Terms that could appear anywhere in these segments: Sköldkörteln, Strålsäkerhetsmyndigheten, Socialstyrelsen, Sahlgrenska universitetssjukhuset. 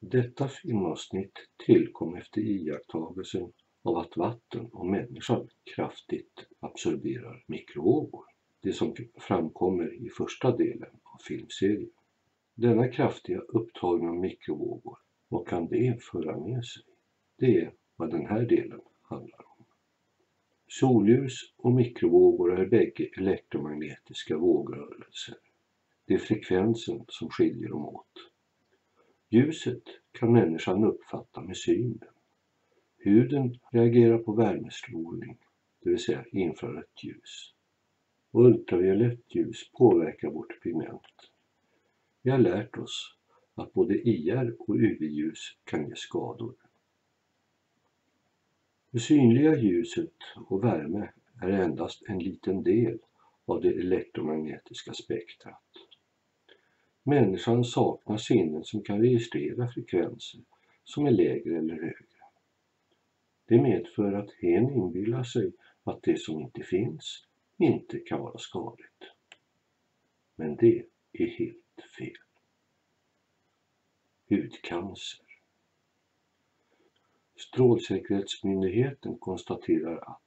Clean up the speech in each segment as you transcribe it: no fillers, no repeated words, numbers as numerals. Detta filmavsnitt tillkom efter iakttagelsen av att vatten och människan kraftigt absorberar mikrovågor, det som framkommer i första delen av filmserien. Denna kraftiga upptagning av mikrovågor, vad kan det föra med sig? Det är vad den här delen handlar om. Solljus och mikrovågor är bägge elektromagnetiska vågrörelser. Det är frekvensen som skiljer dem åt. Ljuset kan människan uppfatta med synen. Huden reagerar på värmestrålning, det vill säga infrarött ljus. Och ultraviolett ljus påverkar vårt pigment. Vi har lärt oss att både IR och UV-ljus kan ge skador. Det synliga ljuset och värme är endast en liten del av det elektromagnetiska spektrat. Människan saknar sinnen som kan registrera frekvenser som är lägre eller högre. Det medför att hen inbillar sig att det som inte finns inte kan vara skadligt. Men det är helt fel. Hudcancer. Strålsäkerhetsmyndigheten konstaterar att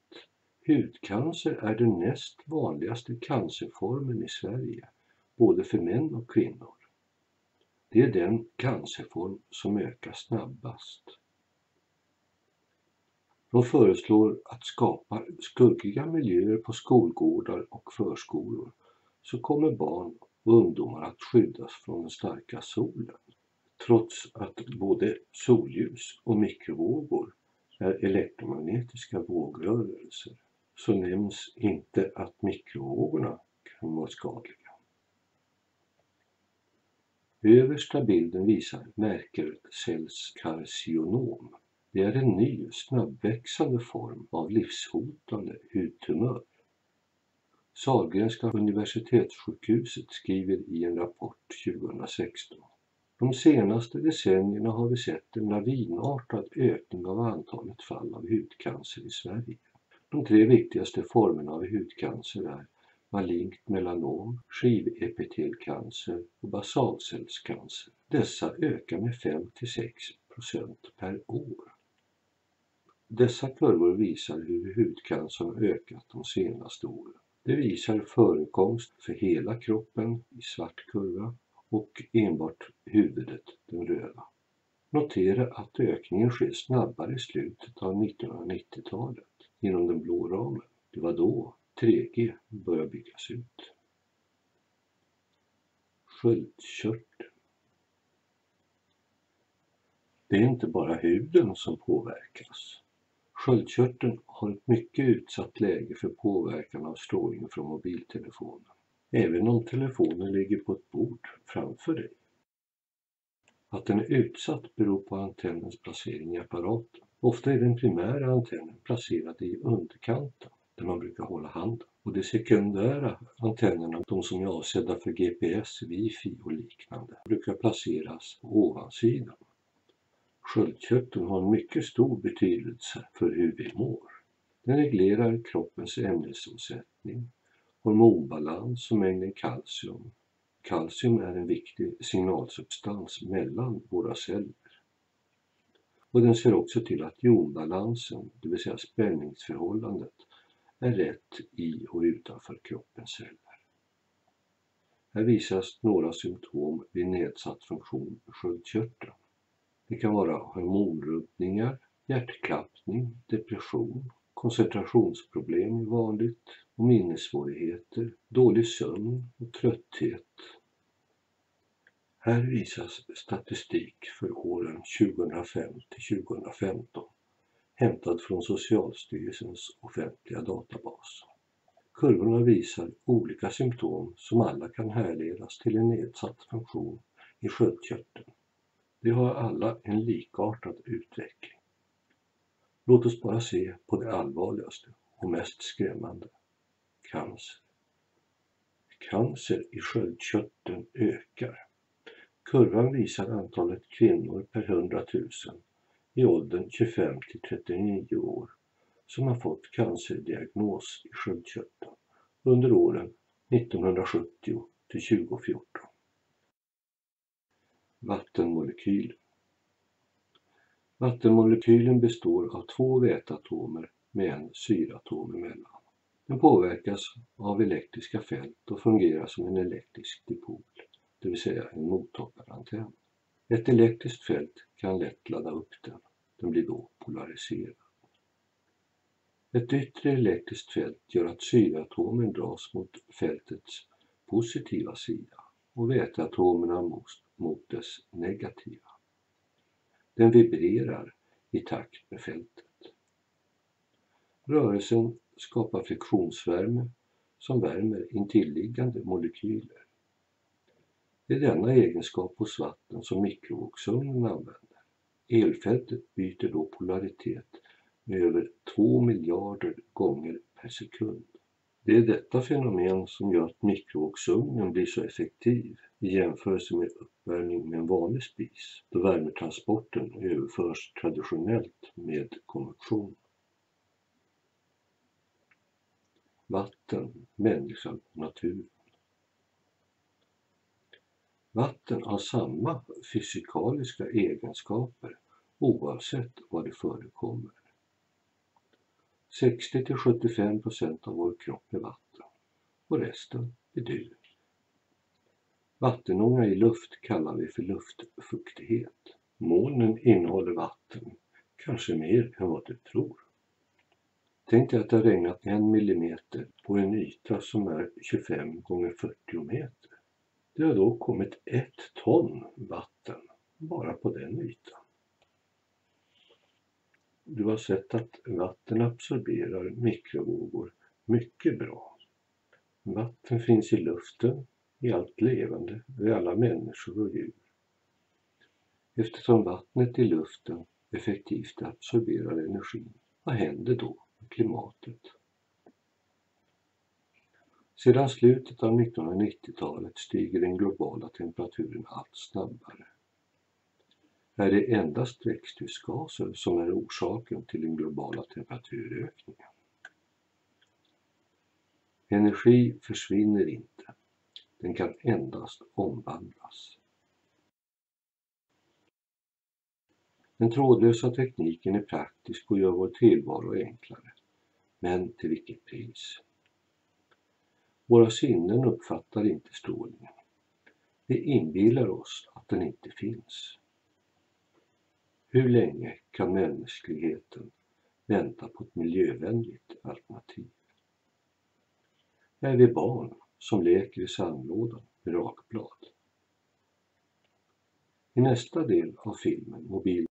hudcancer är den näst vanligaste cancerformen i Sverige, både för män och kvinnor. Det är den cancerform som ökar snabbast. De föreslår att skapa skuggiga miljöer på skolgårdar och förskolor, så kommer barn och ungdomar att skyddas från den starka solen, trots att både solljus och mikrovågor är elektromagnetiska vågrörelser, så nämns inte att mikrovågorna kan vara skadliga. Översta bilden visar märkelcellskarcinom. Det är en ny, snabbväxande form av livshotande hudtumör. Sahlgrenska universitetssjukhuset skriver i en rapport 2016. De senaste decennierna har vi sett en lavinartad ökning av antalet fall av hudcancer i Sverige. De tre viktigaste formerna av hudcancer är malignt melanom, skivepitelcancer och basalcellscancer. Dessa ökar med 5-6% per år. Dessa kurvor visar hur hudcancern ökat de senaste åren. Det visar förekomst för hela kroppen i svart kurva och enbart huvudet, den röda. Notera att ökningen sker snabbare i slutet av 1990-talet inom den blå ramen. Det var då 3G börjar byggas ut. Sköldkörteln. Det är inte bara huden som påverkas. Sköldkörteln har ett mycket utsatt läge för påverkan av strålning från mobiltelefonen, även om telefonen ligger på ett bord framför dig. Att den är utsatt beror på antennens placering i apparaten. Ofta är den primära antennen placerad i underkanten, där man brukar hålla handen. Och de sekundära antennerna, de som är avsedda för GPS, wifi och liknande, brukar placeras på ovansidan. Sköldkörteln har en mycket stor betydelse för hur vi mår. Den reglerar kroppens ämnesomsättning, hormonbalans som mängden kalcium. Kalcium är en viktig signalsubstans mellan våra celler. Och den ser också till att jonbalansen, det vill säga spänningsförhållandet, är rätt i och utanför kroppens celler. Här visas några symptom vid nedsatt funktion för sköldkörteln. Det kan vara hormonrubbningar, hjärtklappning, depression, koncentrationsproblem är vanligt och minnessvårigheter, dålig sömn och trötthet. Här visas statistik för åren 2005-2015, hämtad från Socialstyrelsens offentliga databas. Kurvorna visar olika symptom som alla kan härledas till en nedsatt funktion i sköldkörteln. De har alla en likartad utveckling. Låt oss bara se på det allvarligaste och mest skrämmande. Cancer. Cancer i sköldkörteln ökar. Kurvan visar antalet kvinnor per 100 000 i åldern 25-39 år som har fått cancerdiagnos i sköldkörteln under åren 1970-2014. Vattenmolekyler. Vattenmolekylen består av två väteatomer med en syratom emellan. Den påverkas av elektriska fält och fungerar som en elektrisk dipol, det vill säga en mottagarantenn. Ett elektriskt fält kan lätt ladda upp den. Den blir då polariserad. Ett yttre elektriskt fält gör att syratomen dras mot fältets positiva sida och väteatomerna mot dess negativa. Den vibrerar i takt med fältet. Rörelsen skapar friktionsvärme som värmer intilliggande molekyler. Det är denna egenskap hos vatten som mikrovågsugnen använder. Elfältet byter då polaritet med över 2 miljarder gånger per sekund. Det är detta fenomen som gör att mikrovågsugnen blir så effektiv i jämförelse med uppvärmning med en vanlig spis, då värmetransporten överförs traditionellt med konvektion. Vatten, människan och naturen. Vatten har samma fysikaliska egenskaper oavsett vad det förekommer. 60-75% av vår kropp är vatten och resten är dyr. Vattenånga i luft kallar vi för luftfuktighet. Molnen innehåller vatten, kanske mer än vad du tror. Tänk dig att det har regnat 1 millimeter på en yta som är 25 gånger 40 meter. Det har då kommit 1 ton vatten bara på den ytan. Du har sett att vatten absorberar mikrovågor mycket bra. Vatten finns i luften, i allt levande, i alla människor och djur. Eftersom vattnet i luften effektivt absorberar energin, vad händer då med klimatet? Sedan slutet av 1990-talet stiger den globala temperaturen allt snabbare. Är det endast växthusgaser som är orsaken till den globala temperaturökningen? Energi försvinner inte. Den kan endast omvandlas. Den trådlösa tekniken är praktisk och gör vår tillvaro enklare. Men till vilket pris? Våra sinnen uppfattar inte strålningen. Vi inbillar oss att den inte finns. Hur länge kan mänskligheten vänta på ett miljövänligt alternativ? Är vi barn som leker i sandlådan med rakblad? I nästa del av filmen, mobil